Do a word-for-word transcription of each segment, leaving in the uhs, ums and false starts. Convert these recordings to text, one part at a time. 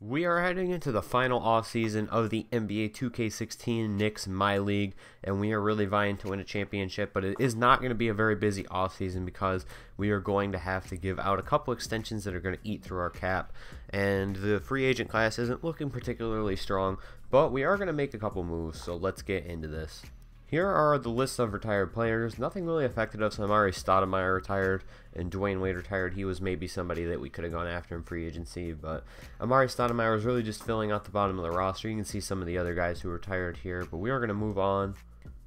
We are heading into the final offseason of the N B A two K sixteen Knicks MyLeague, and we are really vying to win a championship, but it is not going to be a very busy offseason because we are going to have to give out a couple extensions that are going to eat through our cap, and the free agent class isn't looking particularly strong, but we are going to make a couple moves, so let's get into this. Here are the lists of retired players. Nothing really affected us. Amar'e Stoudemire retired and Dwayne Wade retired. He was maybe somebody that we could have gone after in free agency, but Amar'e Stoudemire was really just filling out the bottom of the roster. You can see some of the other guys who retired here, but we are going to move on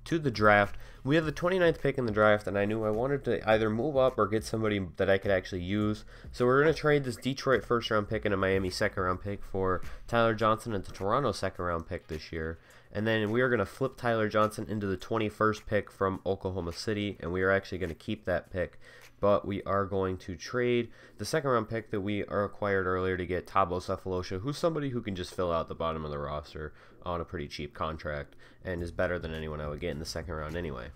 to the draft. We have the twenty-ninth pick in the draft, and I knew I wanted to either move up or get somebody that I could actually use. So we're going to trade this Detroit first-round pick and a Miami second-round pick for Tyler Johnson and the Toronto second-round pick this year. And then we are going to flip Tyler Johnson into the twenty-first pick from Oklahoma City, and we are actually going to keep that pick. But we are going to trade the second-round pick that we are acquired earlier to get Thabo Sefolosha, who's somebody who can just fill out the bottom of the roster on a pretty cheap contract and is better than anyone I would get in the second round anyway.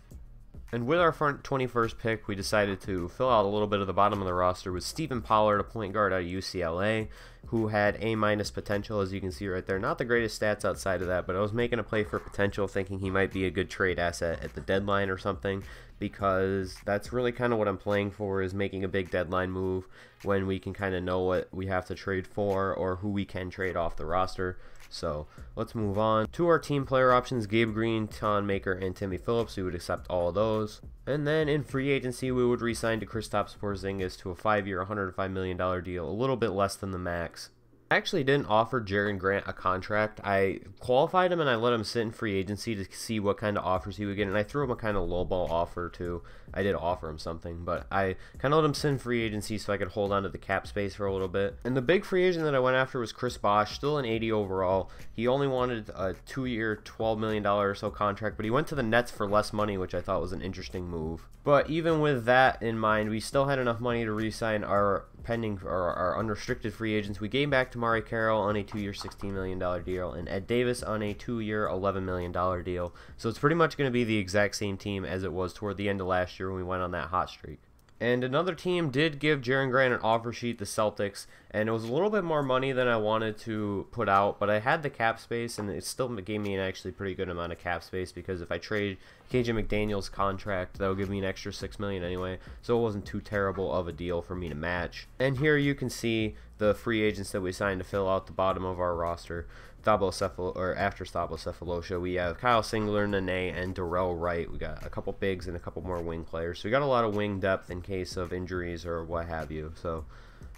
And with our front twenty-first pick, we decided to fill out a little bit of the bottom of the roster with Stephen Pollard, a point guard out of U C L A, who had A minus potential, as you can see right there. Not the greatest stats outside of that, but I was making a play for potential, thinking he might be a good trade asset at the deadline or something, because that's really kind of what I'm playing for, is making a big deadline move when we can kind of know what we have to trade for or who we can trade off the roster. So let's move on to our team player options: Gabe Green, Ton Maker, and Timmy Phillips. We would accept all of those. And then in free agency, we would re-sign to Kristaps Porzingis to a five-year, one hundred five million dollar deal, a little bit less than the max. I actually didn't offer Jerian Grant a contract. I qualified him and I let him sit in free agency to see what kind of offers he would get, and I threw him a kind of lowball offer too. I did offer him something, but I kind of let him sit in free agency so I could hold on to the cap space for a little bit. And the big free agent that I went after was Chris Bosh, still an eighty overall. He only wanted a two-year, twelve million dollar or so contract, but he went to the Nets for less money, which I thought was an interesting move. But even with that in mind, we still had enough money to re-sign our pending or our unrestricted free agents. We gave back to Mari Carroll on a two-year sixteen million dollar deal and Ed Davis on a two-year eleven million dollar deal. So it's pretty much going to be the exact same team as it was toward the end of last year when we went on that hot streak. And another team did give Jerian Grant an offer sheet, the Celtics, and it was a little bit more money than I wanted to put out, but I had the cap space, and it still gave me an actually pretty good amount of cap space, because if I trade K J McDaniel's contract, that will give me an extra six million dollars anyway, so it wasn't too terrible of a deal for me to match. And here you can see the free agents that we signed to fill out the bottom of our roster. Thabo Sefolosha, or after Thabo Sefolosha, we have Kyle Singler, Nene, and Darrell Wright. We got a couple bigs and a couple more wing players, so we got a lot of wing depth in case of injuries or what have you, so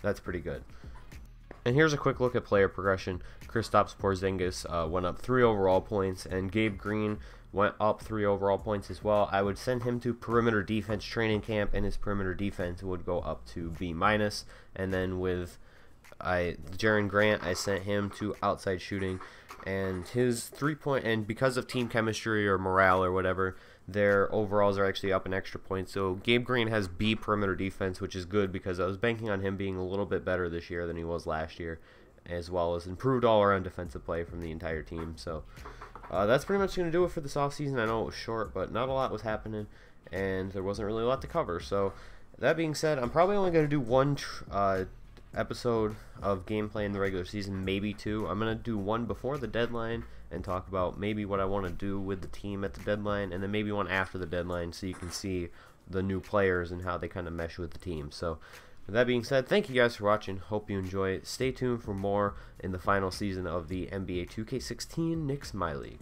that's pretty good. And here's a quick look at player progression. Kristaps Porzingis uh, went up three overall points, and Gabe Green went up three overall points as well. I would send him to perimeter defense training camp, and his perimeter defense would go up to B minus, and then with I Jerian Grant, I sent him to outside shooting, and his three point, and because of team chemistry or morale or whatever, their overalls are actually up an extra point. So Gabe Green has B perimeter defense, which is good because I was banking on him being a little bit better this year than he was last year, as well as improved all-around defensive play from the entire team. So uh, that's pretty much going to do it for this offseason. I know it was short, but not a lot was happening, and there wasn't really a lot to cover. So that being said, I'm probably only going to do one tr uh, episode of gameplay in the regular season, maybe two. I'm going to do one before the deadline and talk about maybe what I want to do with the team at the deadline, and then maybe one after the deadline so you can see the new players and how they kind of mesh with the team. So with that being said, thank you guys for watching. Hope you enjoy it. Stay tuned for more in the final season of the N B A two K sixteen Knicks MyLeague.